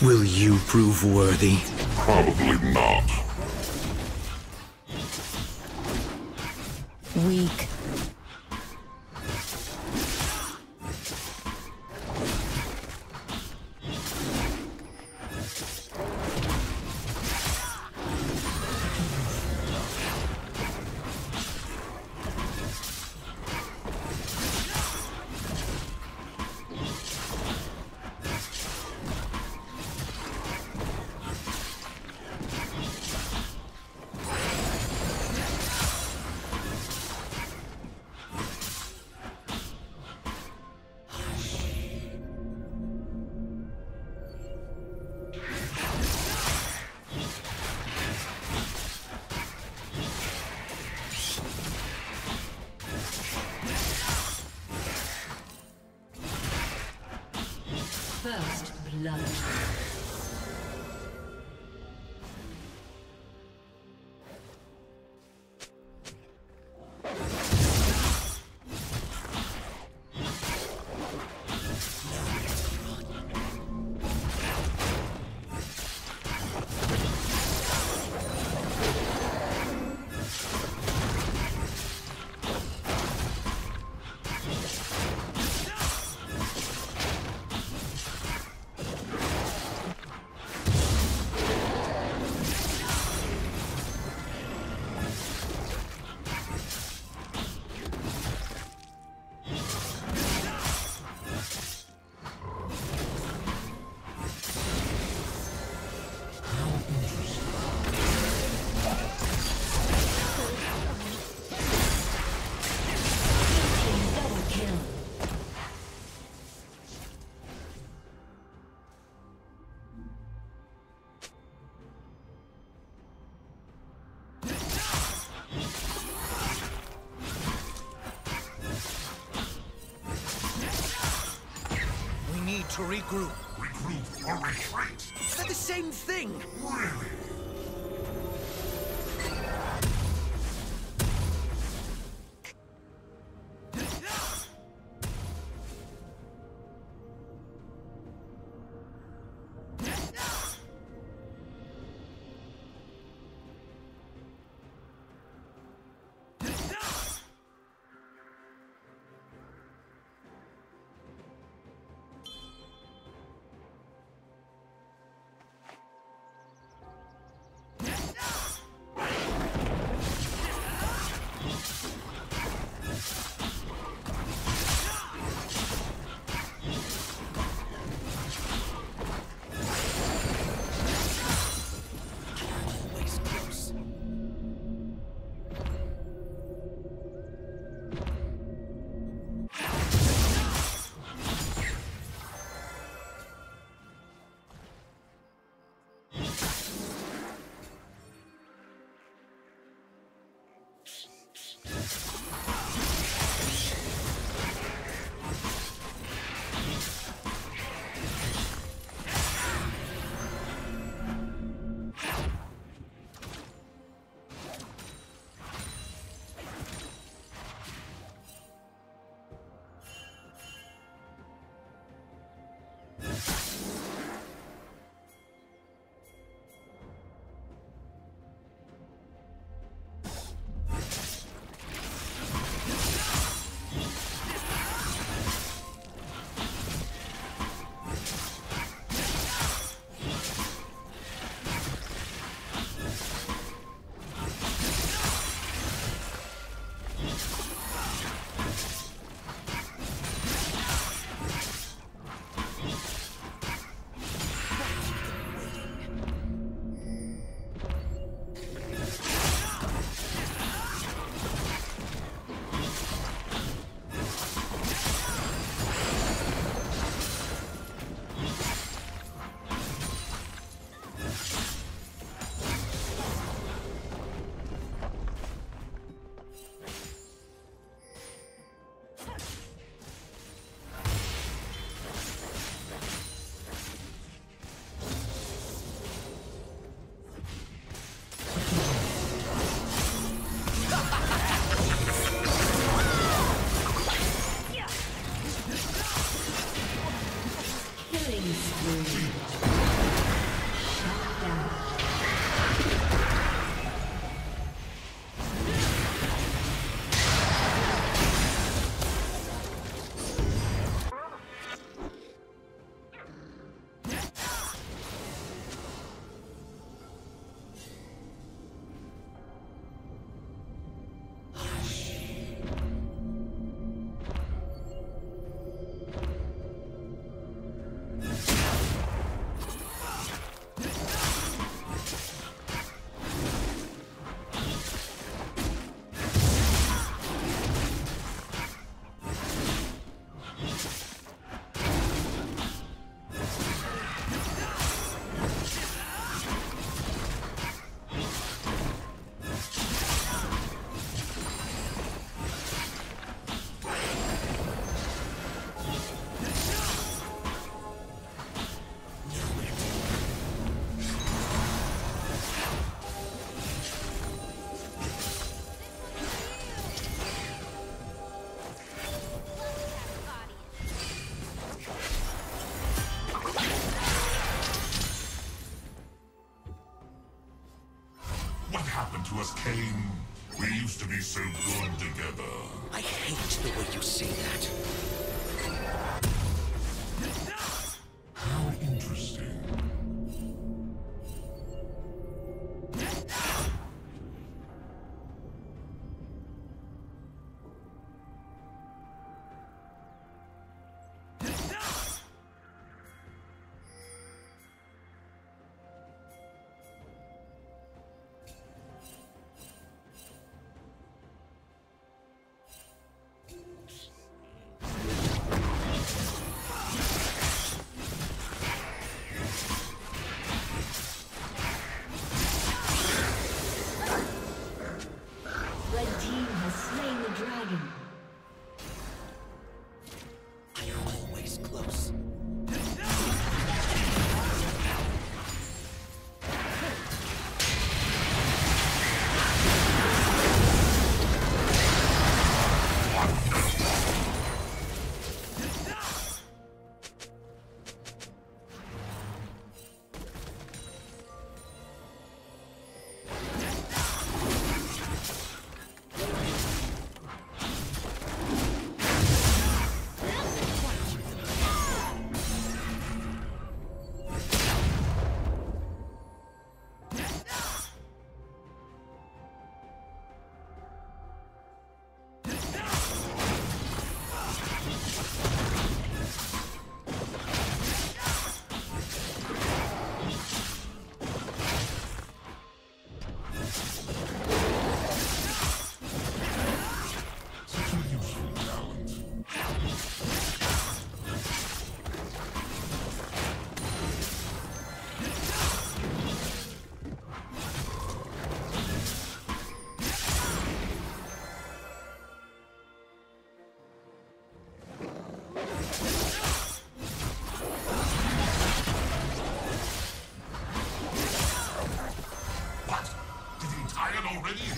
Will you prove worthy? Probably not. Weak. First blood. To regroup. Regroup or retreat? They're the same thing! Really? to us, Kayn. We used to be so good together. I hate the way you say that. How interesting.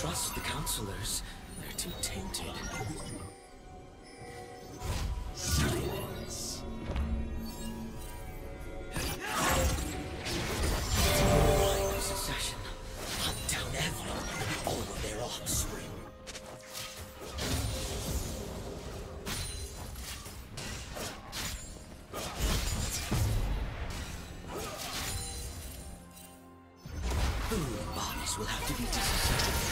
Trust the counselors. They're too tainted. Silence. Divine succession. Hunt down everyone and all of their offspring. Food bodies will have to be disassembled.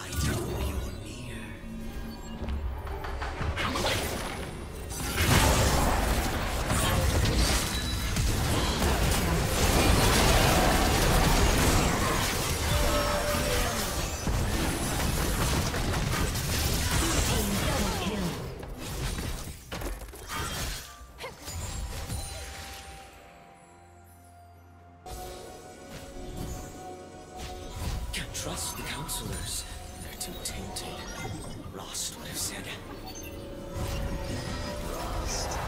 I know you. trust the counselors. They're too tainted. Rost would have said. Rost.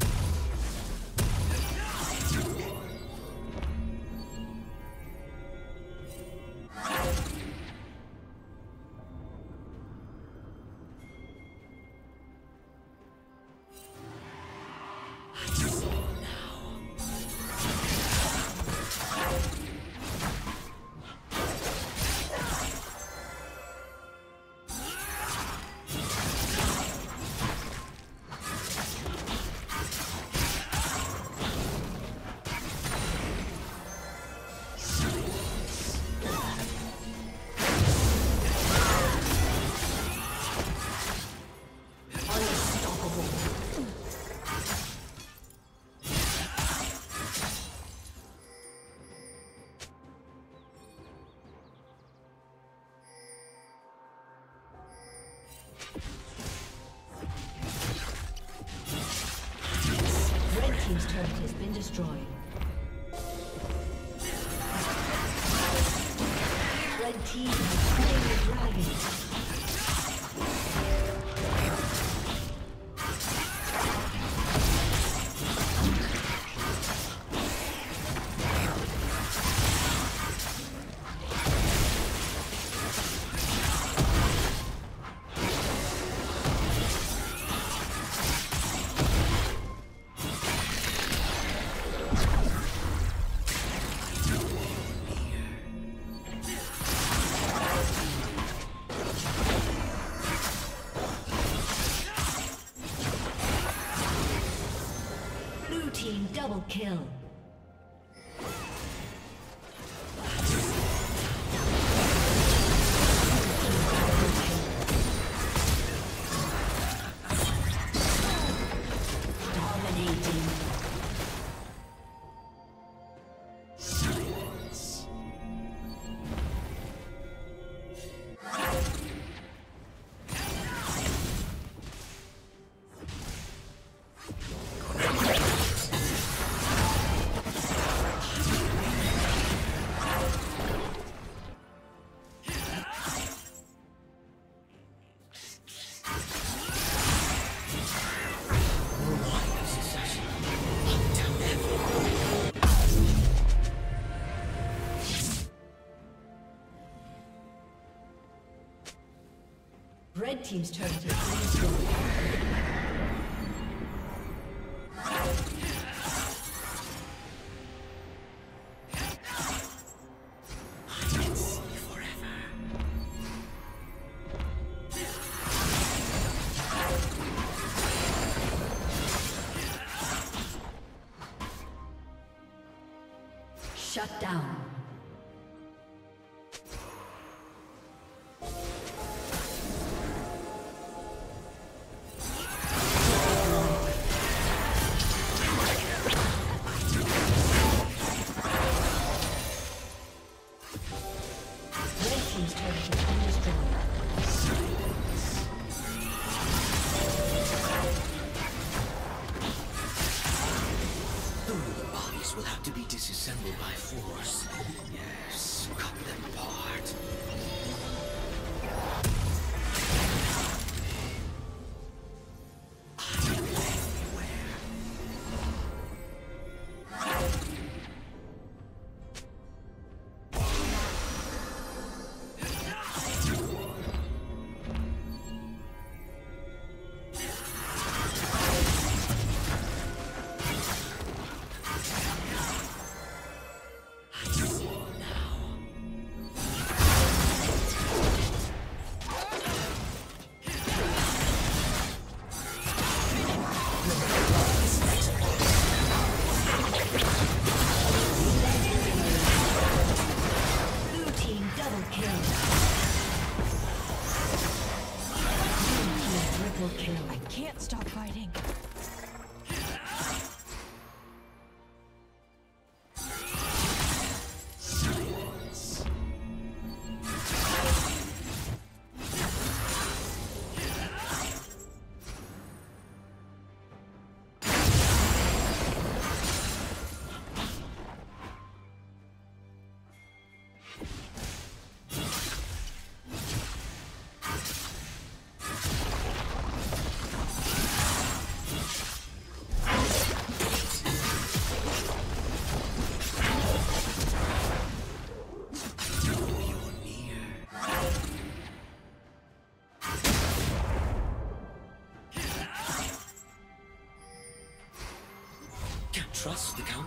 His turret has been destroyed. Red team has slain the dragon. Double kill. Red team's turret has been destroyed. I can see forever. Shut down. Disassembled by force. Yes, cut them apart.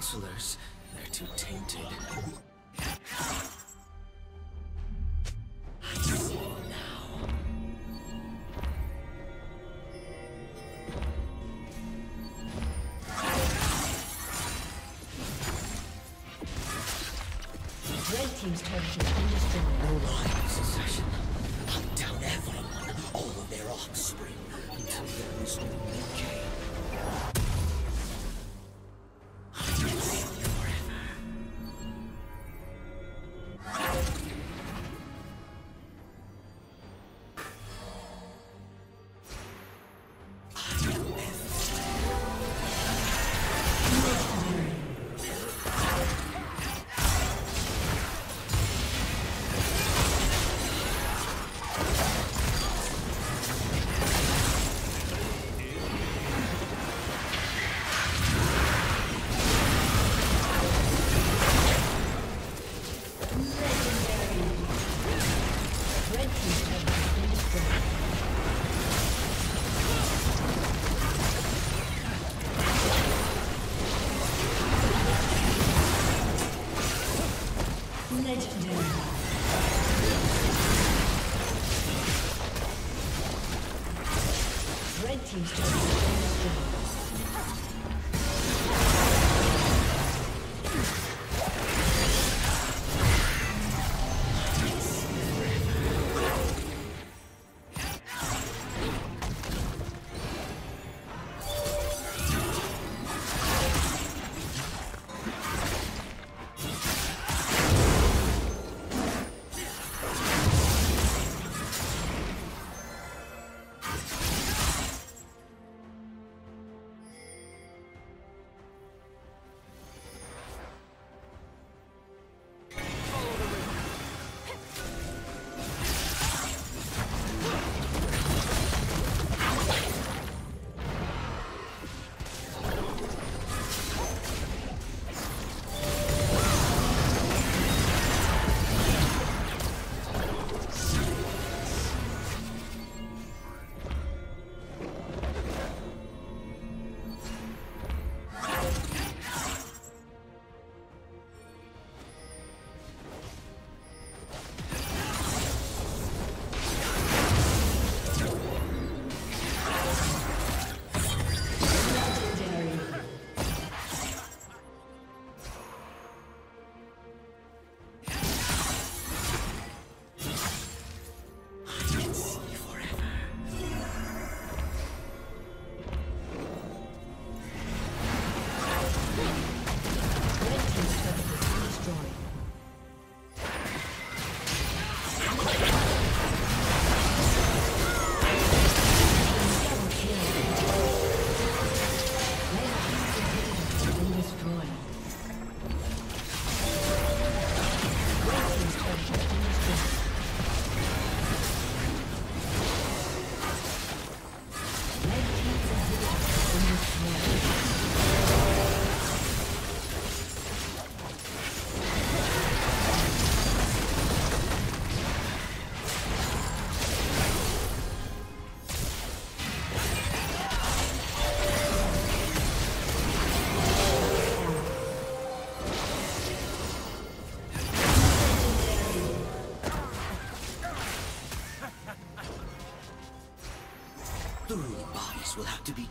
counselors. They're too tainted. Will have to be